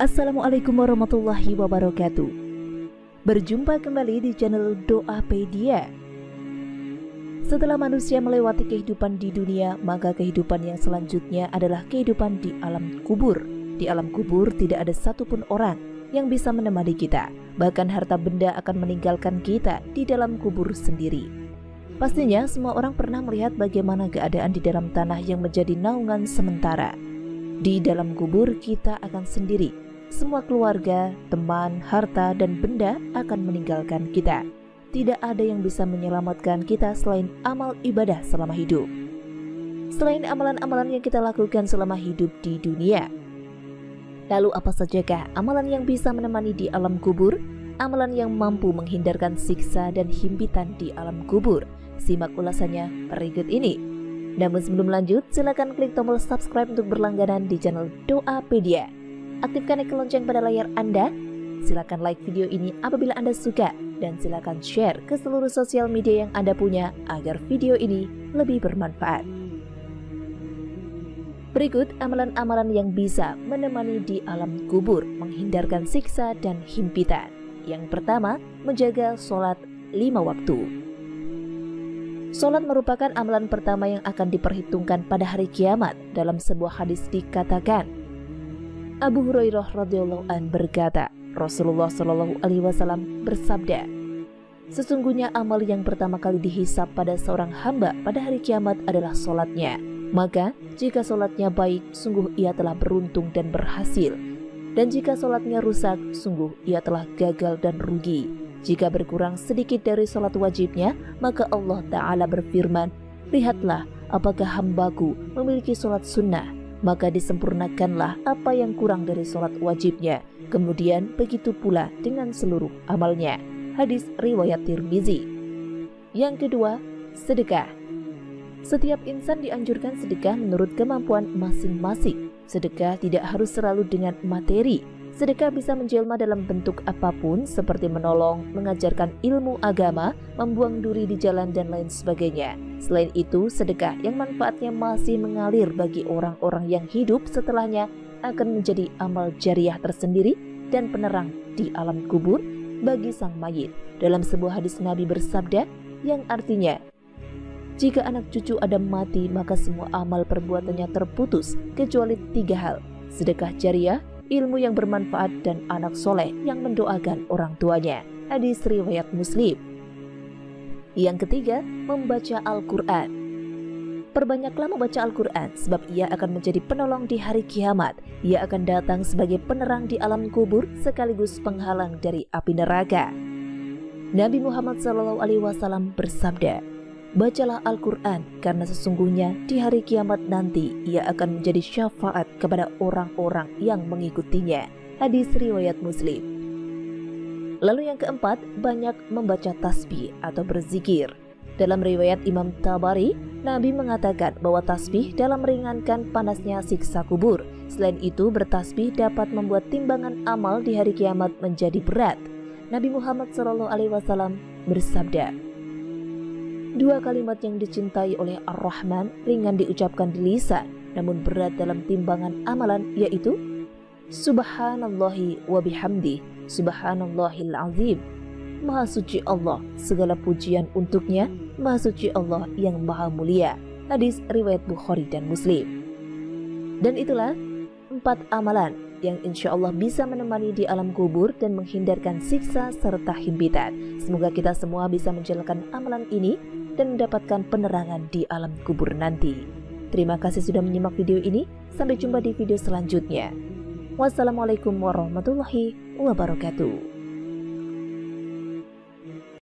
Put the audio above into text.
Assalamualaikum warahmatullahi wabarakatuh. Berjumpa kembali di channel Doa Pedia. Setelah manusia melewati kehidupan di dunia, maka kehidupan yang selanjutnya adalah kehidupan di alam kubur. Di alam kubur tidak ada satupun orang yang bisa menemani kita. Bahkan harta benda akan meninggalkan kita di dalam kubur sendiri. Pastinya semua orang pernah melihat bagaimana keadaan di dalam tanah yang menjadi naungan sementara. Di dalam kubur kita akan sendiri. Semua keluarga, teman, harta, dan benda akan meninggalkan kita. Tidak ada yang bisa menyelamatkan kita selain amal ibadah selama hidup. Selain amalan-amalan yang kita lakukan selama hidup di dunia. Lalu apa sajakah amalan yang bisa menemani di alam kubur? Amalan yang mampu menghindarkan siksa dan himpitan di alam kubur. Simak ulasannya berikut ini. Namun sebelum lanjut, silakan klik tombol subscribe untuk berlangganan di channel Doa Pedia. Aktifkan ikon lonceng pada layar Anda. Silakan like video ini apabila Anda suka dan silakan share ke seluruh sosial media yang Anda punya agar video ini lebih bermanfaat. Berikut amalan-amalan yang bisa menemani di alam kubur, menghindarkan siksa dan himpitan. Yang pertama, menjaga sholat 5 waktu. Sholat merupakan amalan pertama yang akan diperhitungkan pada hari kiamat. Dalam sebuah hadis dikatakan, Abu Hurairah radhiyallahu anhu berkata, Rasulullah shallallahu alaihi wasallam bersabda, sesungguhnya amal yang pertama kali dihisap pada seorang hamba pada hari kiamat adalah sholatnya. Maka jika sholatnya baik, sungguh ia telah beruntung dan berhasil. Dan jika sholatnya rusak, sungguh ia telah gagal dan rugi. Jika berkurang sedikit dari sholat wajibnya, maka Allah Ta'ala berfirman, lihatlah apakah hambaku memiliki sholat sunnah, maka disempurnakanlah apa yang kurang dari sholat wajibnya. Kemudian begitu pula dengan seluruh amalnya. Hadis riwayat Tirmizi. Yang kedua, sedekah. Setiap insan dianjurkan sedekah menurut kemampuan masing-masing. Sedekah tidak harus selalu dengan materi. Sedekah bisa menjelma dalam bentuk apapun seperti menolong, mengajarkan ilmu agama, membuang duri di jalan dan lain sebagainya. Selain itu, sedekah yang manfaatnya masih mengalir bagi orang-orang yang hidup setelahnya akan menjadi amal jariah tersendiri dan penerang di alam kubur bagi sang mayit. Dalam sebuah hadis Nabi bersabda yang artinya, jika anak cucu Adam mati maka semua amal perbuatannya terputus kecuali 3 hal, sedekah jariah, ilmu yang bermanfaat, dan anak soleh yang mendoakan orang tuanya. Hadis riwayat Muslim. Yang ketiga, membaca Al-Quran. Perbanyaklah membaca Al-Quran, sebab ia akan menjadi penolong di hari kiamat. Ia akan datang sebagai penerang di alam kubur, sekaligus penghalang dari api neraka. Nabi Muhammad SAW bersabda, bacalah Al-Quran, karena sesungguhnya di hari kiamat nanti ia akan menjadi syafaat kepada orang-orang yang mengikutinya. Hadis riwayat Muslim. Lalu yang keempat, banyak membaca tasbih atau berzikir. Dalam riwayat Imam Tabari, Nabi mengatakan bahwa tasbih dalam meringankan panasnya siksa kubur. Selain itu, bertasbih dapat membuat timbangan amal di hari kiamat menjadi berat. Nabi Muhammad SAW bersabda, 2 kalimat yang dicintai oleh Ar-Rahman ringan diucapkan di lisan, namun berat dalam timbangan amalan, yaitu Subhanallahi wa bihamdi, Subhanallahil azim. Maha suci Allah, segala pujian untuknya, Maha suci Allah yang maha mulia. Hadis riwayat Bukhari dan Muslim. Dan itulah 4 amalan yang insya Allah bisa menemani di alam kubur dan menghindarkan siksa serta himpitan. Semoga kita semua bisa menjalankan amalan ini dan mendapatkan penerangan di alam kubur nanti. Terima kasih sudah menyimak video ini. Sampai jumpa di video selanjutnya. Wassalamualaikum warahmatullahi wabarakatuh.